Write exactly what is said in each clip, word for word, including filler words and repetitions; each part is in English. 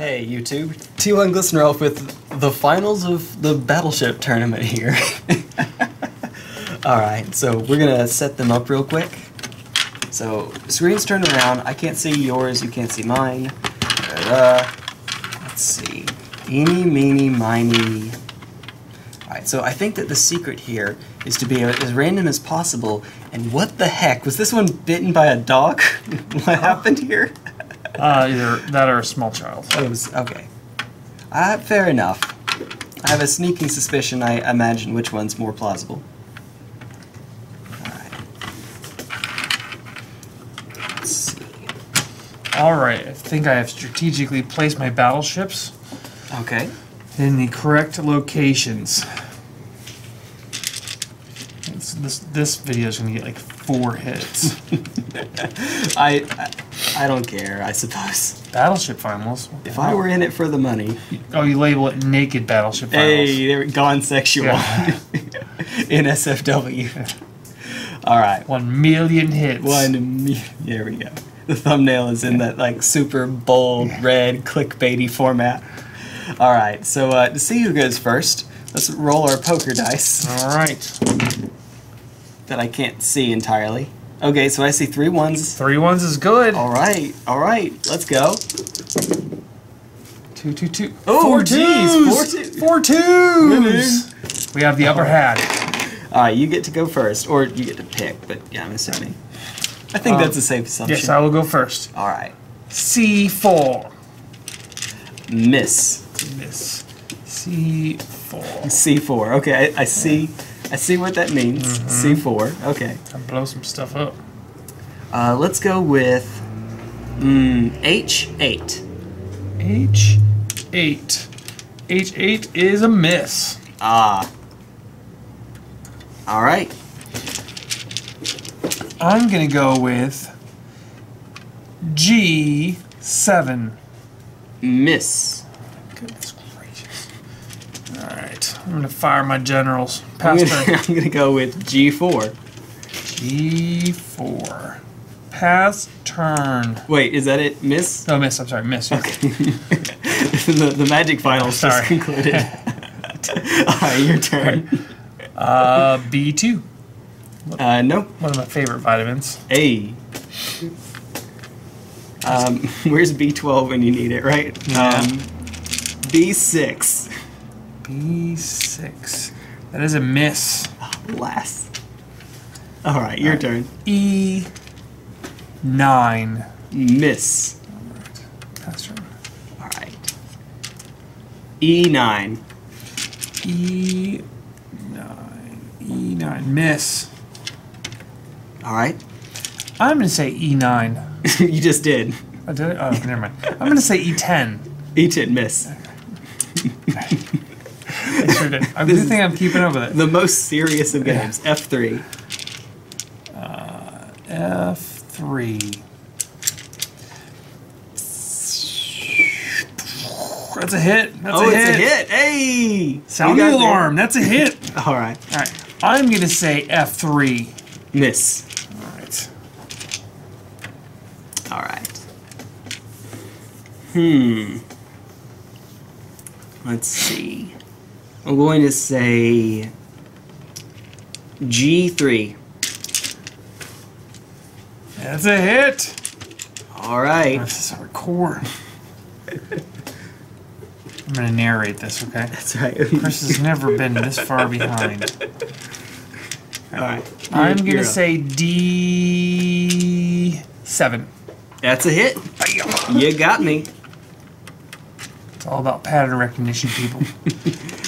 Hey YouTube, T one Glistenralph with the finals of the Battleship tournament here. Alright, so we're gonna set them up real quick. So, screen's turned around, I can't see yours, you can't see mine. Uh, let's see, eeny, meeny, miny. Alright, so I think that the secret here is to be as random as possible, and what the heck, was this one bitten by a dog? What happened here? Uh, either that or a small child. Oh, it was, okay. Uh, fair enough. I have a sneaking suspicion I imagine which one's more plausible. Alright. Let's see. Alright, I think I have strategically placed my battleships. Okay. In the correct locations. This, this, this video is going to get like four hits. I... I I don't care, I suppose. Battleship Finals? If I were in it for the money. Oh, you label it Naked Battleship Finals. Hey, they're gone sexual. Yeah. In S F W. Alright. One million hits. One million. There we go. The thumbnail is in that like super bold, red, clickbaity format. Alright, so uh, to see who goes first, let's roll our poker dice. Alright. That I can't see entirely. Okay, so I see three ones. Three ones is good. All right, all right, let's go. Two, two, two. Oh, four twos. Four twos. We have the upper hand. All right, you get to go first, or you get to pick, but yeah, I'm assuming. I think um, that's a safe assumption. Yes, I will go first. All right. C four. Miss. Miss. C four. C four, okay, I, I see. I see what that means. Mm-hmm. C four. Okay. I'll blow some stuff up. Uh, let's go with mm, H eight. H eight. H eight is a miss. Ah. All right. I'm going to go with G seven. Miss. Goodness gracious. All right. I'm going to fire my generals. Pass I'm, gonna, I'm gonna go with G four. G four. Pass turn. Wait, is that it? Miss? No, miss. I'm sorry, miss. Okay. the, the magic finals just concluded. Alright, your turn. Uh, B two. What, uh, no. One of my favorite vitamins. A. Um, where's B twelve when you need it, right? Yeah. Um, B six. B six. That is a miss. Blast. Oh, all right, your all right. turn. E nine. Miss. All right. Pass turn. All right. E nine. E nine. E nine. Miss. All right. I'm gonna say E nine. You just did. I did. Oh, never mind. I'm gonna say E ten. E ten. Miss. Okay. I sure did. I do think I'm keeping up with it. The most serious of games. Yeah. F three. Uh, F three. That's a hit. That's oh, a hit. Oh, it's a hit. Hey! Sound the alarm. There. That's a hit. All right. All right. I'm going to say F three. Miss. All right. All right. Hmm. Let's see. I'm going to say G three. That's a hit. All right. This is our core. I'm going to narrate this, okay? That's right. Chris has never been this far behind. All right. I'm going to say D seven. That's a hit. You got me. It's all about pattern recognition, people.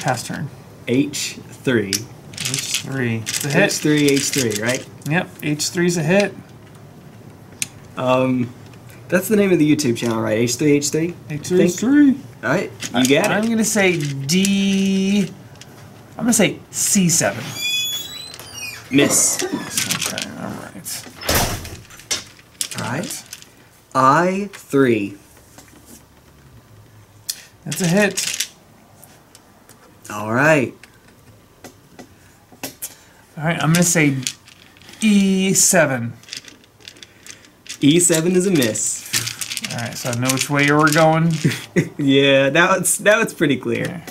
Pass turn. H three. H three. It's a hit. H three, H three, right? Yep, H three's a hit. Um, that's the name of the YouTube channel, right? H three, H three? H three, H three. All right, you got it. I'm going to say D... I'm going to say C seven. Miss. Okay, all right. All right. I three. That's a hit. All right. All right, I'm going to say E seven. E seven is a miss. All right, so I know which way you were going. Yeah, now it's now it's pretty clear. Okay.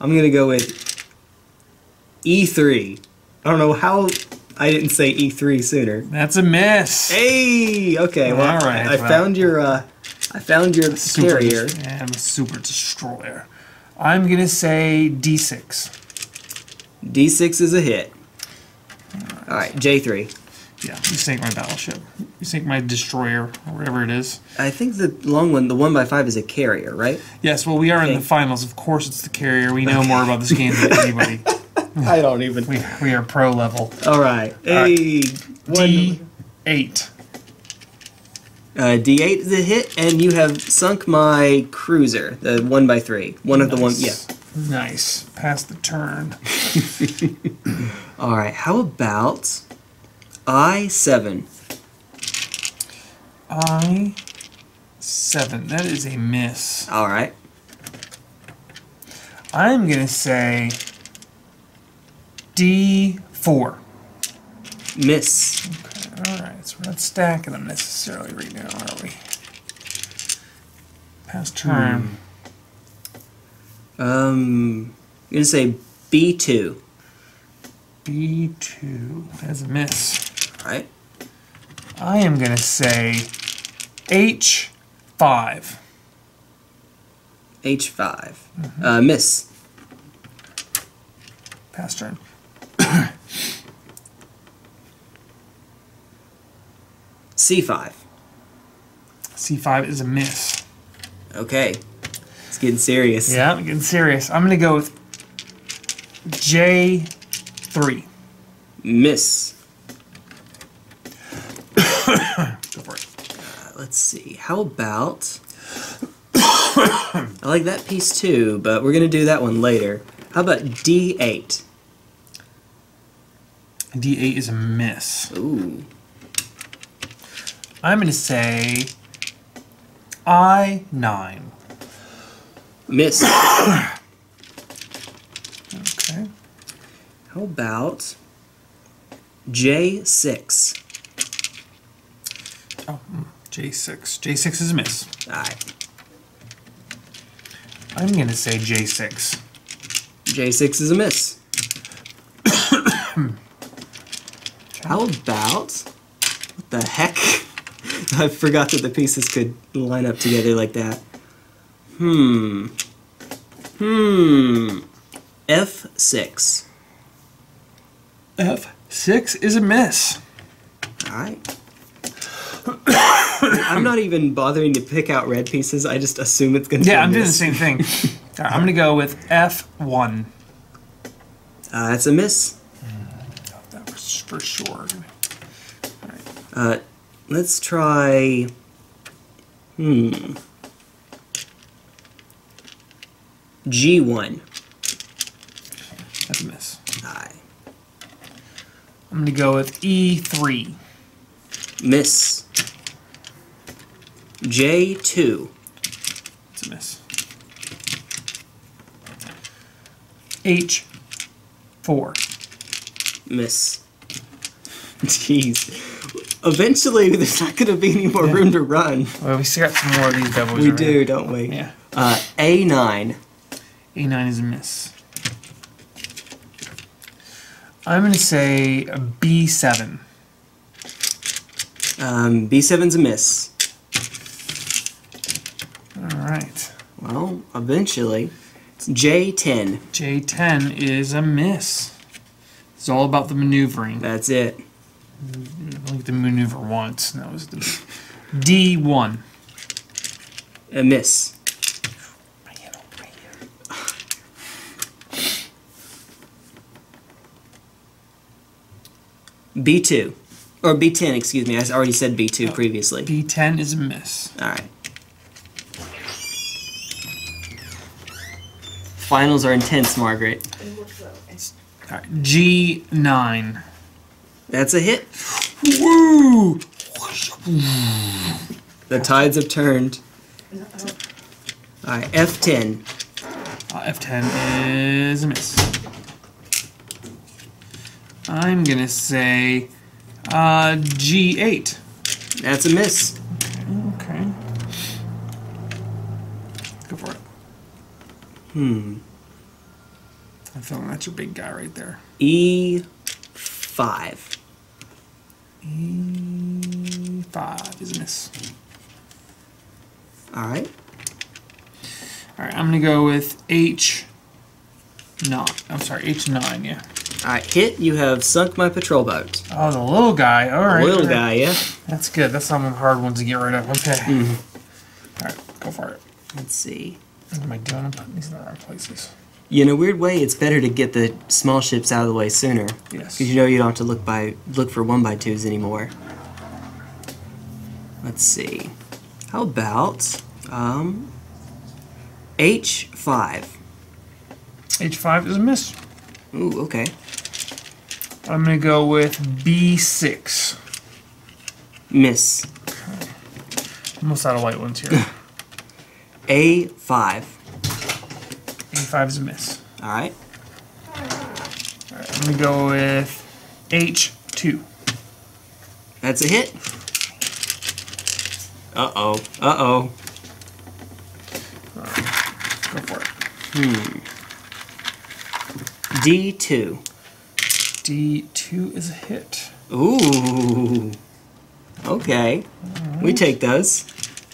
I'm gonna go with E three. I don't know how I didn't say E three sooner. That's a miss. Hey, okay, well, all right. I, I well, found your uh, I found your super carrier. Yeah, I'm a super destroyer. I'm gonna say D six. D six is a hit. All right, J three. Yeah, you sank my battleship. You sank my destroyer, or whatever it is. I think the long one, the one by five, is a carrier, right? Yes, well, we are okay. in the finals. Of course it's the carrier. We know more about this game than anybody. I don't even... We, we are pro level. All right. All right. D eight. Uh, D eight is a hit, and you have sunk my cruiser, the one by three. One nice. of the one... Yeah. Nice. Pass the turn. All right, how about... I seven. I seven. That is a miss. All right. I'm going to say D four. Miss. Okay, all right. So we're not stacking them necessarily right now, are we? Past turn. Hmm. Um, I'm going to say B two. B two. That's a miss. Alright. I am going to say H five. H five. Mm-hmm. Uh, miss. Pass turn. C five. C five is a miss. Okay. It's getting serious. Yeah, I'm getting serious. I'm going to go with J three. Miss. Go for it. Uh, let's see. How about... I like that piece too, but we're going to do that one later. How about D eight? D eight is a miss. Ooh. I'm going to say I nine. Miss. Okay. How about J six? Oh, J six. J six is a miss. All right. I'm going to say J six. J six is a miss. How about... What the heck? I forgot that the pieces could line up together like that. Hmm. Hmm. F six. F six is a miss. All right. I'm not even bothering to pick out red pieces. I just assume it's going to be Yeah, I'm miss. doing the same thing. All right, I'm going to go with F one. Uh, that's a miss. Mm, that was for sure. All right. Uh, let's try... Hmm. G one. That's a miss. All right. I'm going to go with E three. Miss. J two. It's a miss. H four. Miss. Jeez. Eventually, there's not going to be any more yeah. room to run. Well, we still got some more of these doubles. We do, right? don't we? Yeah. Uh, A nine. A nine is a miss. I'm going to say B seven. Um, B seven's a miss. Alright. Well, eventually. It's J ten. J ten is a miss. It's all about the maneuvering. That's it. I like the maneuver once. That was the D one. A miss. Right here, right here. B two. Or B ten, excuse me. I already said B two previously. B ten is a miss. All right. Finals are intense, Margaret. All right. G nine. That's a hit. Woo! The tides have turned. All right. F ten. Uh, F ten is a miss. I'm going to say... Uh, G eight. That's a miss. Okay. Go for it. Hmm. I'm feeling that's your big guy right there. E five. E five is a miss. All right. All right, I'm going to go with H nine. I'm sorry, H nine, yeah. All right, hit, you have sunk my patrol boat. Oh, the little guy. All right. The little right. guy, yeah. That's good. That's not one of the hard ones to get rid of. Okay. Mm-hmm. All right, go for it. Let's see. What am I doing? I'm putting these in the right places. Yeah, in a weird way, it's better to get the small ships out of the way sooner. Yes. Because you know you don't have to look by look for one by twos anymore. Let's see. How about um, H five? H five is a miss. Ooh, okay. I'm gonna go with B six. Miss. Okay. Almost out of white ones here. A five. A five is a miss. All right. All right, I'm gonna go with H two. That's a hit. Uh-oh. Uh-oh. All right. Go for it. Hmm. D two. D two is a hit. Ooh. Okay. Right. We take those.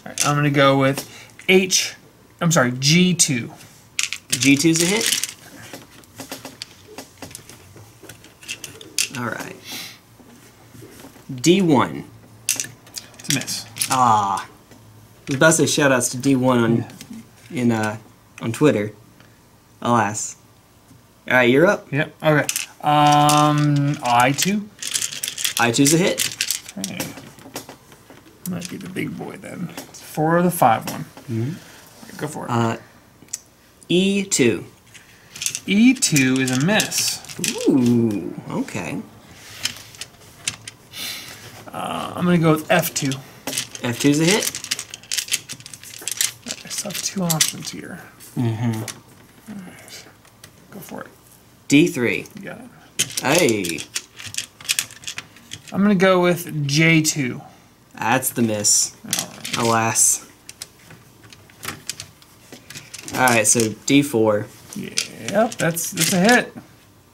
All right, I'm going to go with H... I'm sorry, G two. G two's a hit. All right. D one. It's a miss. Ah. I was about to say shout-outs to D one on, yeah. in, uh, on Twitter. Alas. All right, you're up. Yep, okay. Um, I two. I two's a hit. Okay. Might be the big boy then. It's four or the five one. Mm-hmm. Right, go for it. Uh, E two. E two is a miss. Ooh, okay. Uh, I'm going to go with F two. F two is a hit. I still have two options here. Mm-hmm. All right. Go for it. D three. You got it. Hey. I'm going to go with J two. That's the miss. All right. Alas. All right, so D four. Yep, that's that's a hit.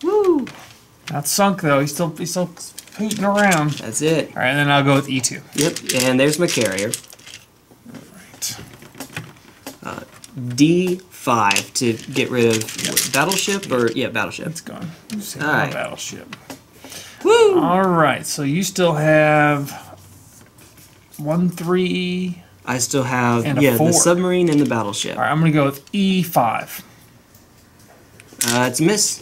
Woo! Not sunk though. He's still he's still pooting around. That's it. All right, and then I'll go with E two. Yep, and there's my carrier. All right. Uh, D five to get rid of yep. what, battleship yep. or yeah battleship. It's gone. It's All right. Battleship. Woo! All right, so you still have. One, three. I still have and yeah, a four. The submarine and the battleship. All right, I'm gonna go with E five. Uh, it's a miss.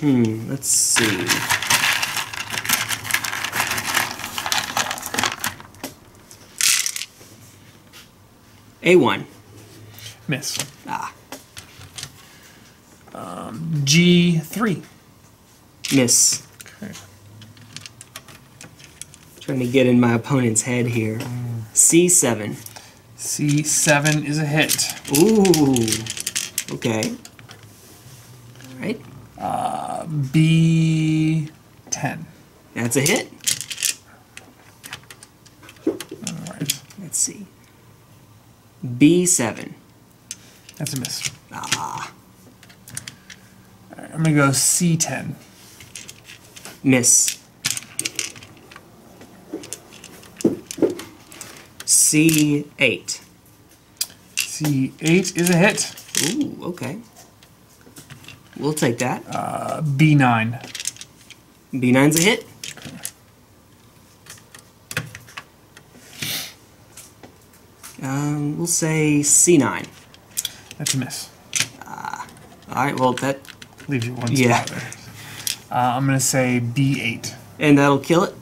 Hmm. Let's see. A one. Miss. Ah. Um, G three. Miss. Okay. Trying to get in my opponent's head here. C seven. C seven is a hit. Ooh. Okay. All right. Uh, B ten. That's a hit. All right. Let's see. B seven. That's a miss. Ah. All right, I'm going to go C ten. Miss. C eight. C eight is a hit. Ooh, okay. We'll take that. Uh, B nine. B nine's a hit. Okay. Um, we'll say C nine. That's a miss. Uh, all right, well, that... Leaves you one spot yeah. there. Uh, I'm going to say B eight. And that'll kill it.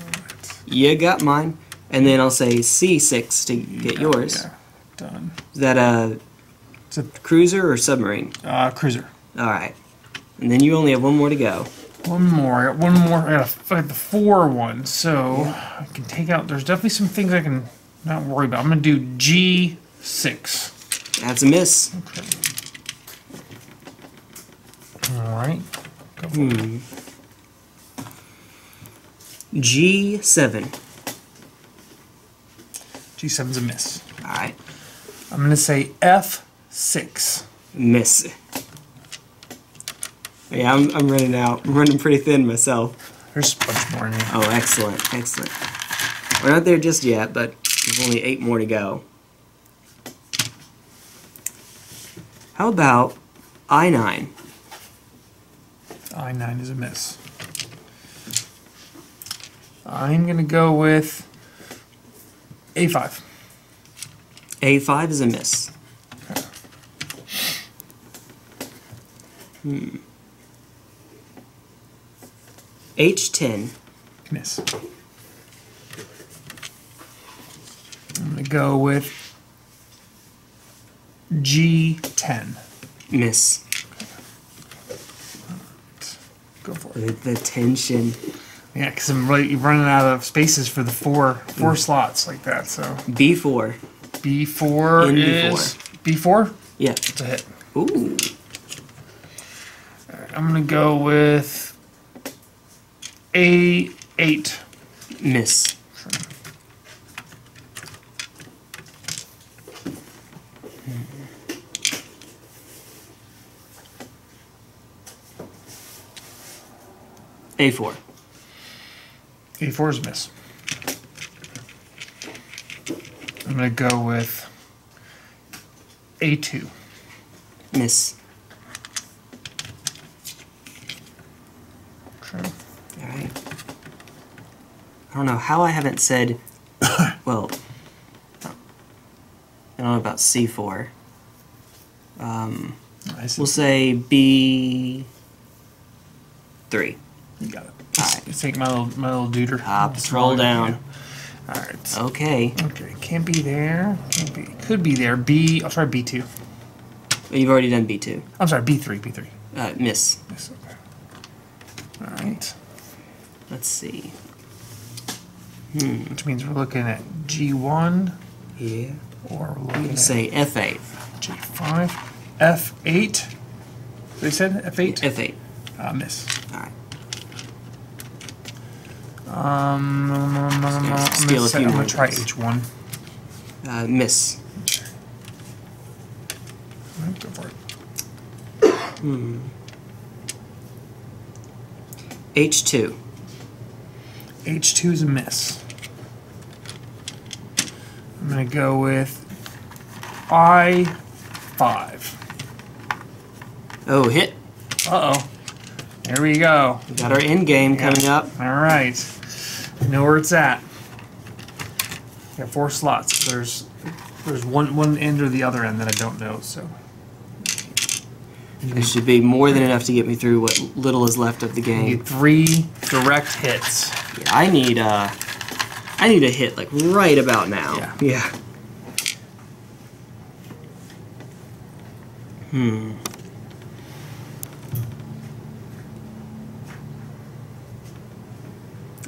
Right. You got mine. And then I'll say C six to get oh, yours. Yeah. Done. Is that a, it's a cruiser or submarine? Uh, cruiser. All right. And then you only have one more to go. One more. I got one more. I got, a, I got the four one, so yeah. I can take out. There's definitely some things I can not worry about. I'm going to do G six. That's a miss. Okay. All right. Go for hmm. it. G seven. G seven's a miss. All right. I'm going to say F six. Miss. Yeah, I'm, I'm running out. I'm running pretty thin myself. There's a bunch more in here. Oh, excellent, excellent. We're not there just yet, but there's only eight more to go. How about I nine? I nine is a miss. I'm going to go with A five. A five is a miss. Okay. Hmm. H ten. Miss. I'm going to go with G ten. Miss. Right. Go for it. The, the tension. Yeah, because I'm really running out of spaces for the four four mm. slots like that. So B four. B four In is B four. B four? Yeah. It's a hit. Ooh. All right, I'm going to go with A eight. Miss. A four. A four is a miss. I'm going to go with A two. Miss. I don't know how I haven't said, well, I don't know about C four. Um, we'll say B three. You got it. All right. Let's take my little, my little duder. Ah, scroll down. All right. Okay. Okay. Can't be there. Can't be. Could be there. B, I'll try B two. You've already done B two. I'm sorry, B three, B three. Uh, miss. Miss, okay. All right. Let's see. Hmm. Which means we're looking at G one. Yeah. Or we're looking at say F eight. G five. F eight. They said F eight? Yeah, F eight. Uh, miss. Alright. Um, I'm going to try H one. Uh, miss. Okay. Right, go for it. Hmm. H two. H two is a miss. I'm going to go with I five. Oh, hit. Uh-oh. There we go. We got our end game yeah. coming up. All right. I know where it's at. We got four slots. There's there's one, one end or the other end that I don't know, so. It should be more than enough to get me through what little is left of the game. I need three direct hits. Yeah, I need uh, I need a hit like right about now. Yeah. yeah. Hmm.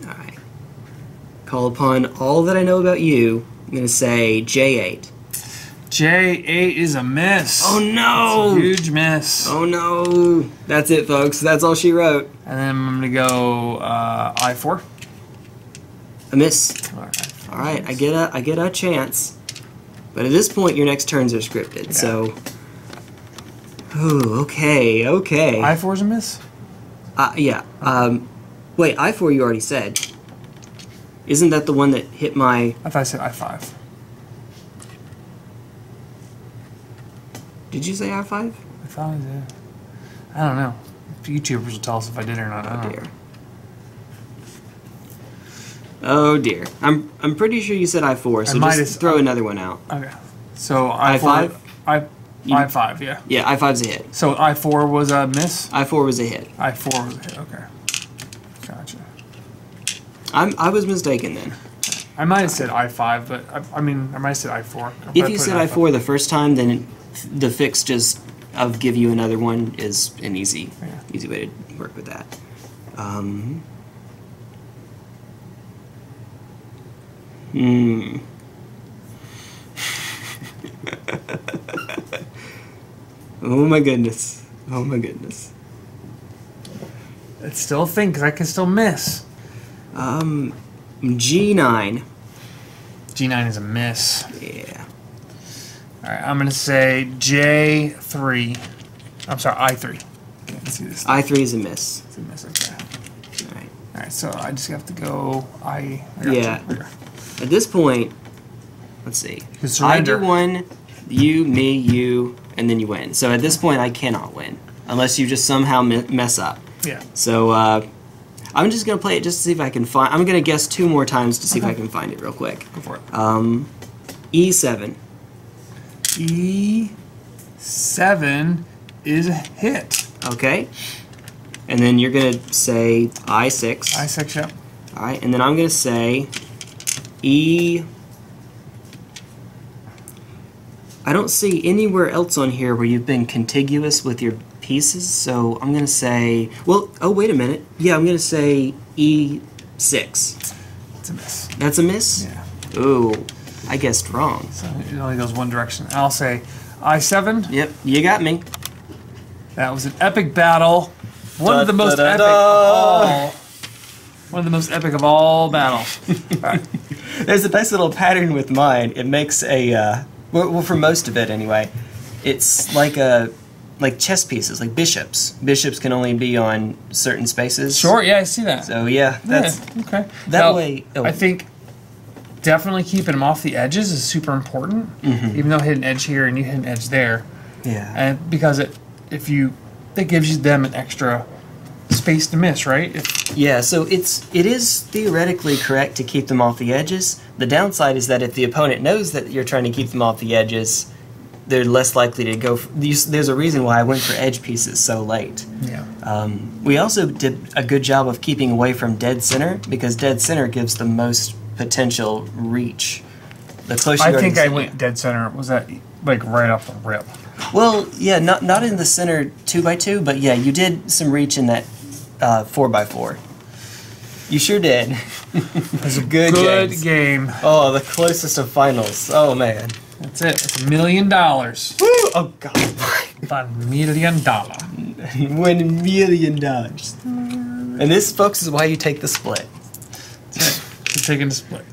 All right. Call upon all that I know about you. I'm gonna say J eight. J eight is a miss. Oh no! That's a huge miss. Oh no! That's it, folks. That's all she wrote. And then I'm gonna go uh, I four. A miss. All right. All right. I get a I get a chance, but at this point, your next turns are scripted. Yeah. So, ooh, okay, okay. I four is a miss. Uh, yeah. Um, wait, I four you already said. Isn't that the one that hit my? I thought I said I five. Did you say I five? I thought I did. I don't know. YouTubers will tell us if I did or not. I don't know. Oh dear. I'm I'm pretty sure you said I four, so just throw another one out. Okay. So I five? I I five, yeah. Yeah, I five's a hit. So I four was a miss? I four was a hit. I four was a hit, okay. Gotcha. I'm I was mistaken then. I might have said I five, but I, I mean I might have said I four. If you said I four the first time, then it, the fix just of give you another one is an easy, yeah. easy way to work with that. Um, hmm. Oh my goodness! Oh my goodness! It's still a thing because I can still miss. Um, G nine. D nine is a miss. Yeah. Alright, I'm going to say J three. I'm sorry, I three. Okay, let's see this. I three is a miss. It's a miss, okay. Alright. Alright, so I just have to go I... Yeah. You, at this point, let's see. I do one, you, me, you, and then you win. So at this point, I cannot win. Unless you just somehow me mess up. Yeah. So, uh... I'm just going to play it just to see if I can find... I'm going to guess two more times to see okay. if I can find it real quick. Go for it. Um, E seven. E seven is a hit. Okay. And then you're going to say I six. I six, yep. All right, and then I'm going to say E... I don't see anywhere else on here where you've been contiguous with your... pieces, so I'm gonna say, well, oh wait a minute, yeah, I'm gonna say E six. That's a miss. That's a miss? Yeah. Ooh, I guessed wrong. So it only goes one direction. I'll say I seven. Yep, you got me. That was an epic battle. One da, of the most da, da, epic da. of all. One of the most epic of all battles. All right. There's a nice little pattern with mine. It makes a, uh, well, for most of it anyway, it's like a like chess pieces, like bishops. Bishops can only be on certain spaces. Sure, yeah, I see that. So yeah, that's yeah, okay. That now, way, oh. I think definitely keeping them off the edges is super important. Mm-hmm. Even though hit an edge here and you hit an edge there, yeah, and because it, if you, it gives you them an extra space to miss, right? If, yeah. So it's it is theoretically correct to keep them off the edges. The downside is that if the opponent knows that you're trying to keep them off the edges, they're less likely to go. For, there's a reason why I went for edge pieces so late. Yeah. Um, we also did a good job of keeping away from dead center because dead center gives the most potential reach. The closer I think I went dead center. Was that like right off the rip? Well, yeah, not not in the center two by two, but yeah, you did some reach in that uh, four by four. You sure did. It was a good, good game. game. Oh, the closest of finals. Oh man. That's it. It's a million dollars. Woo! Oh, God. One million dollar. One million dollars. And this, folks, is why you take the split. That's it. You're taking the split.